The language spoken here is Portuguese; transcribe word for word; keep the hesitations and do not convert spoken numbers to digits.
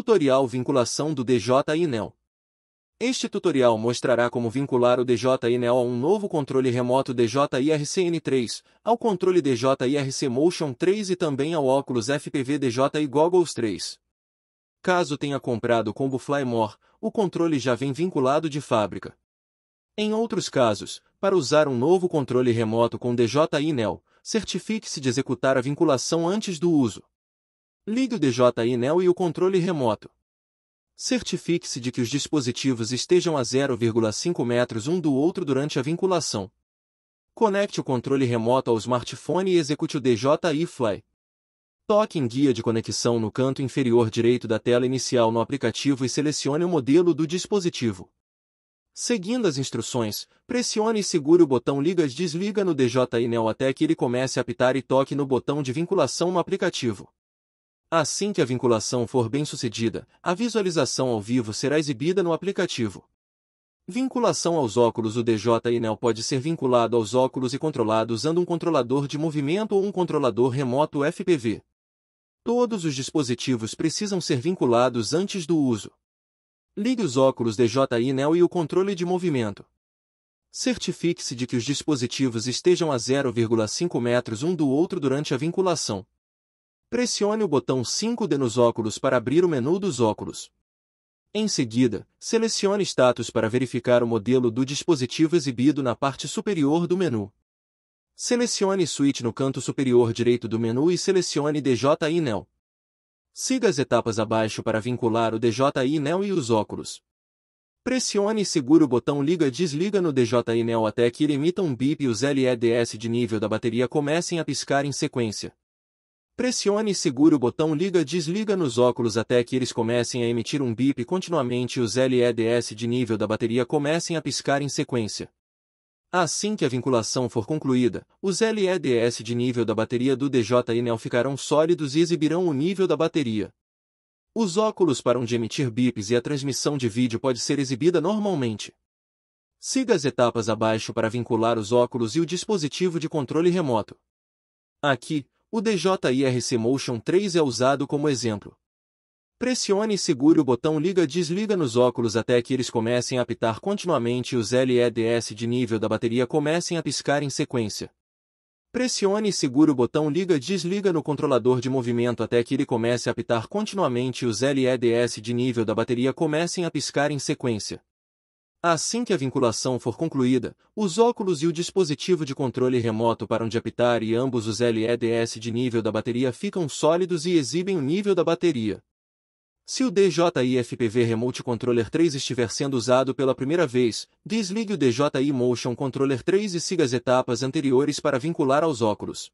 Tutorial Vinculação do D J I NEO. Este tutorial mostrará como vincular o D J I NEO a um novo controle remoto D J I R C N três, ao controle D J I R C Motion três e também ao óculos F P V D J I Goggles três. Caso tenha comprado o combo Fly More, o controle já vem vinculado de fábrica. Em outros casos, para usar um novo controle remoto com D J I NEO, certifique-se de executar a vinculação antes do uso. Ligue o D J I NEO e o controle remoto. Certifique-se de que os dispositivos estejam a zero vírgula cinco metros um do outro durante a vinculação. Conecte o controle remoto ao smartphone e execute o D J I Fly. Toque em guia de conexão no canto inferior direito da tela inicial no aplicativo e selecione o modelo do dispositivo. Seguindo as instruções, pressione e segure o botão liga-desliga no D J I NEO até que ele comece a apitar e toque no botão de vinculação no aplicativo. Assim que a vinculação for bem-sucedida, a visualização ao vivo será exibida no aplicativo. Vinculação aos óculos. O D J I NEO pode ser vinculado aos óculos e controlado usando um controlador de movimento ou um controlador remoto F P V. Todos os dispositivos precisam ser vinculados antes do uso. Ligue os óculos D J I NEO e o controle de movimento. Certifique-se de que os dispositivos estejam a zero vírgula cinco metros um do outro durante a vinculação. Pressione o botão cinco D nos óculos para abrir o menu dos óculos. Em seguida, selecione status para verificar o modelo do dispositivo exibido na parte superior do menu. Selecione Switch no canto superior direito do menu e selecione D J I NEO. Siga as etapas abaixo para vincular o D J I NEO e os óculos. Pressione e segure o botão liga-desliga no D J I NEO até que ele emita um bip e os L E Ds de nível da bateria comecem a piscar em sequência. Pressione e segure o botão liga-desliga nos óculos até que eles comecem a emitir um bip continuamente e os L E Ds de nível da bateria comecem a piscar em sequência. Assim que a vinculação for concluída, os L E Ds de nível da bateria do D J I NEO ficarão sólidos e exibirão o nível da bateria. Os óculos param de emitir bips e a transmissão de vídeo pode ser exibida normalmente. Siga as etapas abaixo para vincular os óculos e o dispositivo de controle remoto. Aqui, o D J I R C Motion três é usado como exemplo. Pressione e segure o botão liga-desliga nos óculos até que eles comecem a apitar continuamente e os L E Ds de nível da bateria comecem a piscar em sequência. Pressione e segure o botão liga-desliga no controlador de movimento até que ele comece a apitar continuamente e os L E Ds de nível da bateria comecem a piscar em sequência. Assim que a vinculação for concluída, os óculos e o dispositivo de controle remoto param de apitar e ambos os L E Ds de nível da bateria ficam sólidos e exibem o nível da bateria. Se o D J I F P V Remote Controller três estiver sendo usado pela primeira vez, desligue o D J I Motion Controller três e siga as etapas anteriores para vincular aos óculos.